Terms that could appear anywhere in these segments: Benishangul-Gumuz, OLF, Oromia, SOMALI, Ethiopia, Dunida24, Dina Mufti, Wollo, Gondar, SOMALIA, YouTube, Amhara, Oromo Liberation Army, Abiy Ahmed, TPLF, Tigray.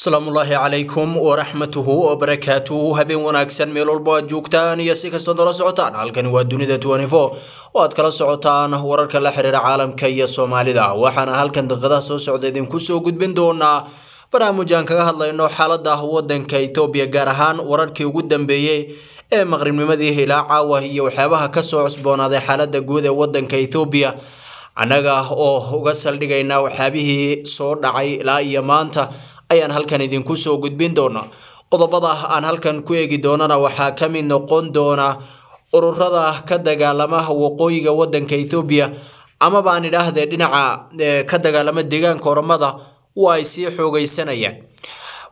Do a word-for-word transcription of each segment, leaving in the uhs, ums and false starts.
Salamullahi alaykum wa rahmatuhu wa barakatuhu habin wanaagsan meel walba joogtaan iyo si kasta nala socotaan halkan waa dunida ishirin iyo afar oo aad kala socotaan wararka la xiriira caalamka iyo Soomaalida waxaana halkan daqadaha soo socda idin ku soo gudbin doona barnaamijkan kaga hadlayno xaaladda waddanka Ethiopia gaar ahaan wararkii ugu dambeeyay ee maqribnimadii hilaa caawa iyo waxyaabaha ka soo cusboonaaday xaaladda guud ee waddanka Ethiopia anaga oo uga saldhigayna waxyaabihii soo dhacay ilaa iyo maanta ayaan halkan idinku soo gudbin doona qodobada aan halkan ku eegi doonana waxa ka mid noqon doona ururada ka dagaalamaha waqooyiga waddanka Ethiopia ama baan idhaahday dhinaca ka dagaalama deegaanka Oromada way sii xoogaysanayaan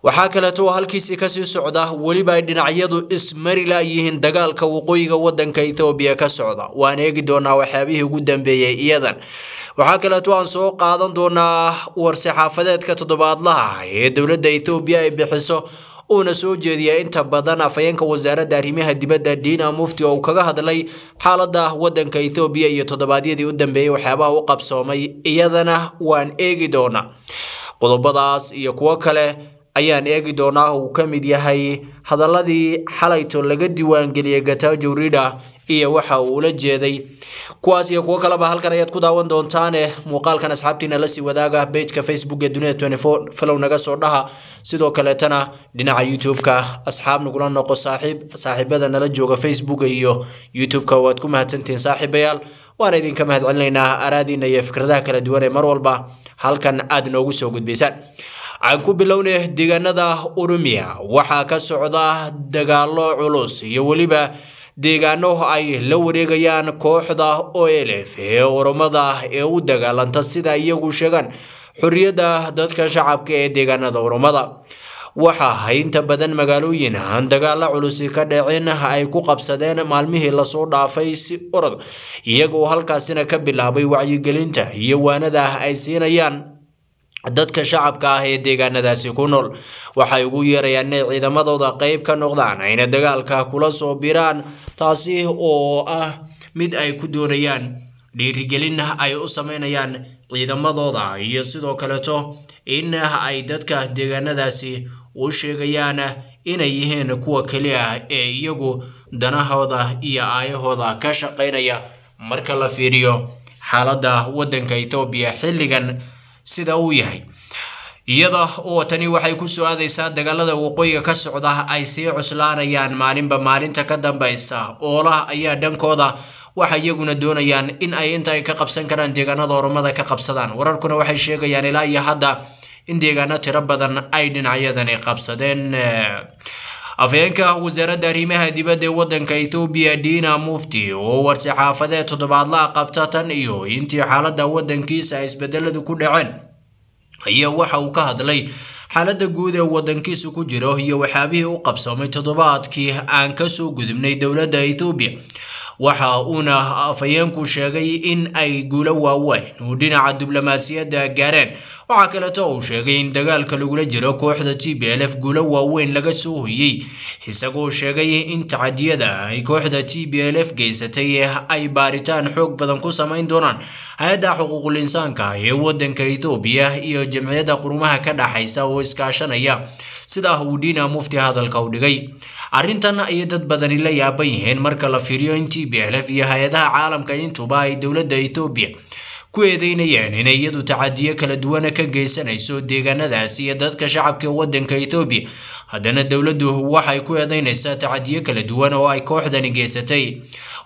waxa kale oo halkiisii ka sii socda waliba dhinacyadu ismari la yihiin dagaalka waqooyiga waddanka Ethiopia ka socda waan eegi doona waxyaabihii ugu dambeeyay iyadan waxa kale oo aan soo qaadan doona war-saxaafadeedka toddobaadlaha ee dawladda Ethiopia ay bixiso una soo jeediya inta badan afayeenka wasaaradda arrimaha dibadda Dina Mufti oo kaga hadlay xaaladda waddanka Ethiopia iyo toddobaadyadii u dambeeyay waxyaabaha u qabsoomay iyadana waan eegi doona qodobadaas iyo kuwa kale ayaan eegi doonaa oo ka mid yahay hadaladii xalayto laga diwaan galiyay gata jawrida iyo waxa uu la jeeday kuwaas iyo kuwa kale ba halkan ayaad ku daawan doontaan muuqaalkan asxaabtiina la sii wadaaga page-ka Facebook ee Dunida ishirin iyo afar follow naga soo dhaha sidoo kale tana dhinaca YouTube-ka asxaab nagula noqo saaxiib saaxiibada nala jooga Facebook iyo YouTube-ka waad ku mahadsantiin saaxiibayaal waan idinka mahadcelinaynaa araadiina iyo fikradaha kala duwan ee mar walba halkan aad noogu soo gudbisan aan ku bilownay deegaanada Oromia waxa ka socda dagaalo culus iyo waliba deegaano ay la wareegayaan kooxda O L F ee Oromada ee u dagaalanta sida iyagu sheegan xurriyada dadka shacabka ee deegaanada Oromada waxa inta badan magaalooyin aan dagaalo culus ka dhaceen ay ku qabsadeen maalmihii la soo dhaafay si orod iyagoo halkaasina ka bilaabay wacyigelinta iyo waanada ay siinayaan dadka shacabka ah ee deegaanadaasi ku nool waxay ugu yeerayaan ciidamadooda qayb ka noqdaan ayna dagaalka kula soo biiraan taasi oo ah mid ay ku doonayaan dhiirigelin ay u sameynayaan ciidamadooda iyo sidoo kale to in ay dadka deegaanadaasi u sheegayaan inay yihiin kuwa kaliya ee iyagu danahooda iyo aayahooda ka shaqeynaya marka la fiiriyo xaaladda waddanka Ethiopia xilligan sida uu yahay iyada oo tani waxay ku soo aadaysaa dagaalada waqooyiga ka socda ay sii cuslaanayaan maalinba maalinta ka dambaysa oolaha ayaa dhankooda waxa iyaguna doonayaan in ay inta ay ka qabsan karaan deegaanada Oromada ka qabsadaan wararkuna waxay sheegayaan ilaa iyo hadda in deegaano tiro badan ay dhinacyadan ay qabsadeen afayeenka wasaaradda arrimaha dibadda ee waddanka Ethiopia Dina Mufti oo war-saxaafadeed toddobaadlaha qabta tan iyo intii xaaladda waddankiisa ay isbedeladu ku dhaceen ayaa waxa uu ka hadlay xaaladda guud ee waddankiisa ku jiro iyo waxyaabihii u qabsoomay toddobaadkii aan ka soo gudubnay dawladda Ethiopia waxa uuna afayeenku sheegay in ay guulo waaweyn oo dhinaca diblomaasiyadda gaareen waxa kale oo uu sheegay in dagaalka lagu jiro kooxda T P L F guulo waaweyn laga soo hoyay isagoo sheegay in tacadiyada ay kooxda T P L F geysatay ay baaritaan xoog badan ku sameyn doonaan hay'adaha xuquuqul insaanka ee waddanka Ethiopia iyo jamciyada qurumaha ka dhaxaysa oo iskaashanaya sida uu Dina Mufti hadalka u dhigay arrintan ay dad badan la yaaban yihiin marka la fiiriyo intii T P L F iyo hay'adaha caalamka intuba ay dawladda Ethiopia ku eedeynayaan in iyadu tacadiyo kala duwan ka geysanayso deegaanadaas iyo dadka shacabka waddanka Ethiopia haddana dawladdu waxay ku eedeynaysaa tacadiyo kala duwan oo ay kooxdani geysatay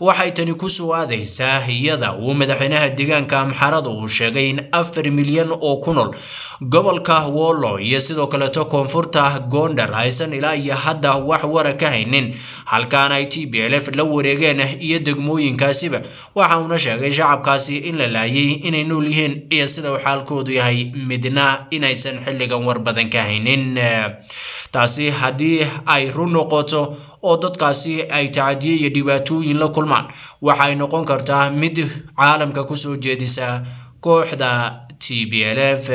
waxay tani ku soo aadaysaa iyada oo madaxweynaha deegaanka Amhara uu sheegay in afar milyan oo ku nool gobolka Wollo iyo sidoo kale to koonfurta Gondar aysan ilaa iyo hadda wax wara ka haynin halkaan ay T P L F la wareegeen iyo degmooyinkaasiba waxa uu sheegay shacabkaasi in la laayay inay nool yihiin iyo sida xaalkoodu yahay midna inaysan xilligan war badan ka haynin taasi hadii ay run noqoto oo dadkaasi ay tacadiyo iyo dhibaatooyin la kulmaan waxay noqon kartaa mid caalamka ku soo jeedisa kooxda T P L F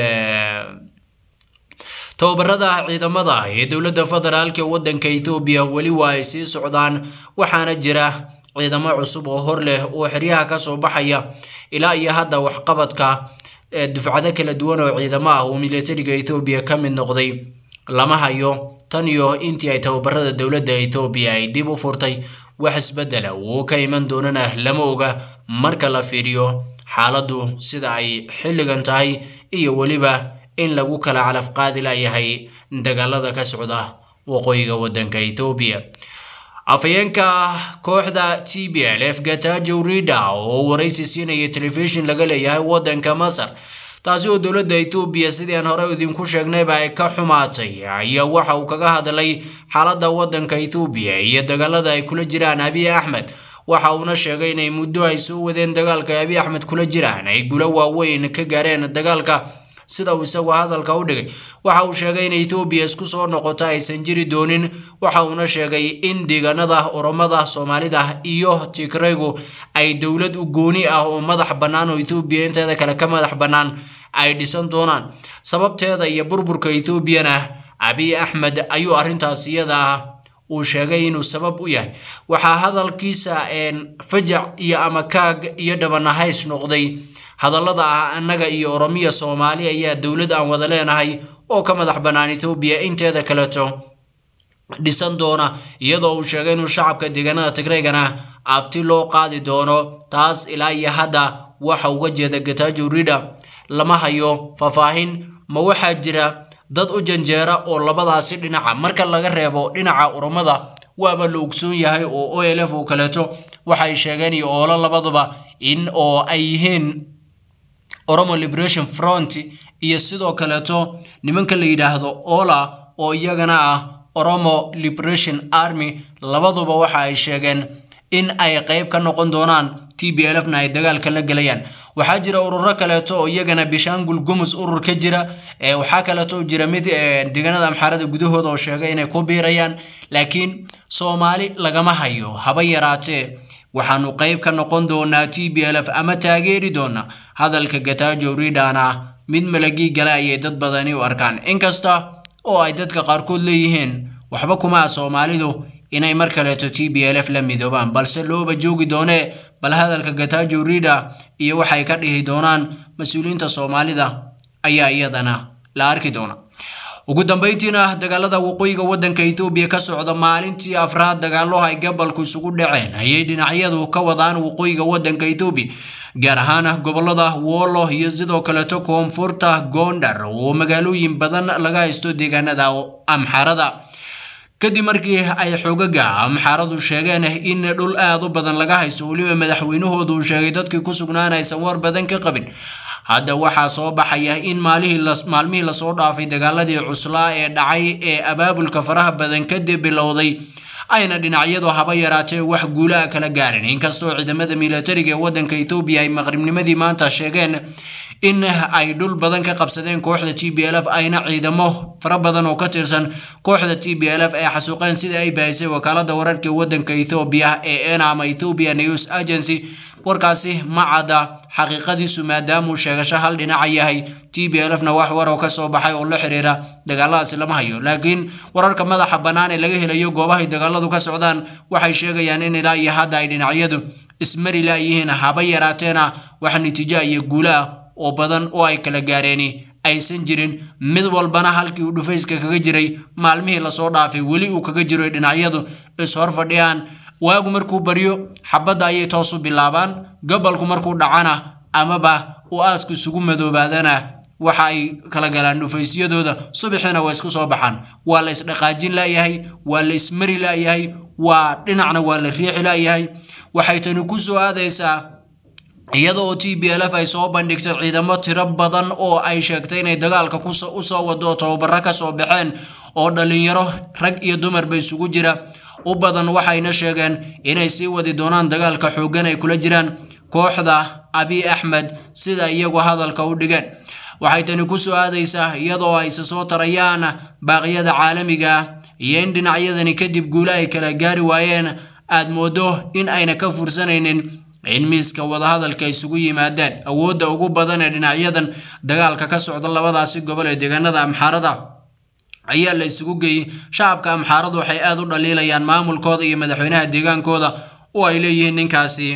tababarada ciidamada ee dawladda federaalka waddanka Ethiopia wali way sii socdaan waxaana jira ciidamo cusub oo hor leh oo xiriyaha ka soo baxaya ilaa iyo hadda wax qabadka dufcada kala duwan oo ciidamaha oo militariga Ethiopia ka mid noqday لما هايو تانيو انتي ايتاو برد الدولة دا ايتوبيا ايديبو فورتاي وحس بدلا وكايمان دوننا لموغا مركلا فيريو حالدو سيداي حلغانتاي ايو وليبا ان لغوكالا على فقادلا يهي ندقالا دا كسعودا وقويغا ودنكا ايتوبيا افيانكا كوحدا تي بي الف قتا جوريدا ورئيسي سيني تلفزيون لغالا يهي ودنكا مصر تازيو دولة دا ايتوبيا سيديان هراو دين كوشاقناي باي كحوماتي ايا وحاو كاقاهاد لي حالا دا ودنكا ايتوبيا ايا دقالا دا كل جيران ابي احمد وحاو ناشاقين اي مدوها يسوو دين دقالكا ابي احمد كل جيران اي قولوا وين كاقارين دقالكا sida uu isagu hadalka u dhigay waxa uu sheegay in Ethiopia isku soo noqotay aysan jiri doonin waxa uu na sheegay in deegaanada Oromada Soomaalida iyo Tigraygu ay dawlad u gooni ah oo madax banaan oo Ethiopia inteeda kale ka madax banaan ay dhisan doonaan sababteeda iyo burburka Ethiopia Abiy Ahmed ayuu arintaas iyada uu sheegay inuu sabab u yahay waxa hadalkiisa een fajac iyo ama kaag iyo dhabanahays noqday hadallada ah annaga iyo Oromia Soomaaliya ayaa dawlad aan wada leenahay oo ka madax banaan Ethiopia inteeda kaleeto dhisan doona iyadoo uu sheegay in shacabka deegaanada Tigray-gana afti loo qaadi doono taas ilaa iyo hadda waxa uga jeeda gataajuriida lama hayo fafaahin ma waxa jira dad u janjeera oo labadaasi dhinaca marka laga reebo dhinaca Oromada waaba loo ogsoon yahay oo O L F oo kaleeto waxay sheegeen in oo labaduba in oo ay yihiin Oromo Liberation Front iyo sidoo kaleeto nimanka la yiraahdo Ola oo iyagana ah Oromo Liberation Army labaduba waxa ay sheegeen in ay qayb ka noqon doonaan T P L F na ay dagaalka la galayaan waxa jira ururo kaleeto oo iyagana Benishangul-Gumuz urur ka jira ee waxa kaleeto jira mid deegaanada Amhara gudahooda oo sheegay inay ku biirayaan laakiin Soomaali lagama hayo haba yaraatee waxaanu qayb ka noqon doonaa T P L F ama taageeri doona hadalka gataajowriidana mid malagi galay dad badani u arkaan inkasta oo ay dadka qaarkood leeyeen waxba kuma Soomaalidu inay mar kale T P L F la midoobaan balse looba joogi doonee bal hadalka gataajowriida iyo waxay ka dhihi doonaan mas'uuliyiinta Soomaalida ayaa iyadana la arki doona ugu dambeyntiina dagaalada waqooyiga wadanka Ethiopia ka socda maalintii afraad dagaalo ay gobolku isugu dhaceen ayay dhinacyadu ka wadaan waqooyiga wadanka Ethiopia gaar ahaan gobolada Wollo iyo sidoo kale Koonfurta Gondar oo magaalooyin badan laga haysto deegaanada Amharada kadib markii ay xogaga Amharadu sheegeen in dhul aad u badan laga haysto waliba madaxweynahoodu uu sheegay dadkii ku sugnaanaysan war badan ka qabin hadda waxa soo baxaya in maalihii las maalmihii la soo dhaafay dagaaladii cuslaa ee dhacay ee abaabulka faraha badan ka dib bilowday ayna dhinacyadu haba yaraatay wax guul ah kala gaarin inkastoo ciidamada militariga ee wadanka Ethiopia ay maqribnimadii maanta sheegeen in ay dhul badan ka qabsadeen kooxda T P L F ayna ciidamo fara badan oo ka tirsan kooxda T P L F ee xasuuqeen sida ay baahisay wakaalada wararka wadanka Ethiopia ee Enama Ethiopia News Agency warkaasi macada xaqiiqadiisu maadaama sheegasho hal dhinac yahay T P L F na wax war oo ka soo baxay oo la xiriira dagaaladaasi lama hayo laakiin wararka madaxa banaan ee laga helayo goobaha dagaaladu ka socdaan waxay sheegayaan in ilaa iyo hadda ay dhinacyadu ismari la yihiin haba yaraateena wax natiijo iyo guul oo badan oo ay kala gaareen aysan jirin mid walbana halkii uu dhufayska kaga jiray maalmihii la soo dhaafay wali uu kaga jiro dhinacyadu is hor fadhiyaan waagu markuu bariyo xabada ayay toos u bilaabaan gobolku markuu dhacana amaba oo aasku isugu madoobaadana waxa ay kala galaan dhufaysyadooda subaxina way isku soo baxaan waa la isdhaqaajin la yahay waa la ismari la yahay waa dhinacna waa la riix la yahay waxay tan ku soo aadaysaa iyadoo T P L F ay soo bandhigtay ciidamo tiro badan oo ay sheegtay inay dagaalka ku soo wado tababar ka soo baxeen oo dhalinyaro rag iyo dumar bay isugu jira u badan waxayna sheegeen inay sii wadi doonaan dagaalka xoogan ay kula jiraan kooxda Abiy Ahmed sida iyagu hadalka u dhigeen waxay tan ku soo aadaysaa iyadoo ay soo tarayaan baaqyada caalamiga iyo in dhinacyadani kadib guul ay kala gaari waayeen aad moodo in ayna ka fursanaynin in miiska wada hadalka isugu yimaadeen awoodda ugu badan ee dhinacyadan dagaalka ka socda labadaasi gobol ee deegaanada Amharada ayaa la isugu geeyay shacabka Amharada waxay aad u dhaliilayaan maamulkooda iyo madaxweynaha deegaankooda oo ay leeyihiin ninkaasi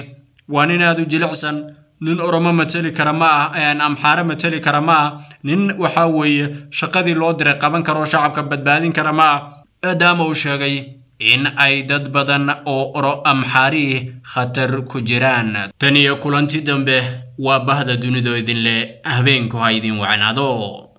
waa nin aad u jilicsan نن أورما متلي كرماء أن أمحارة متلي كرماء نن وحوي شقدي لودر قبنا كرو شعب كبد بعدين كرماء أدامو شقي إن أيدد بدن أورو أمحاري خطر كجيران تاني يقولون تدم به وبهذا دون دويدين لأهبين كهيدين وعنادو.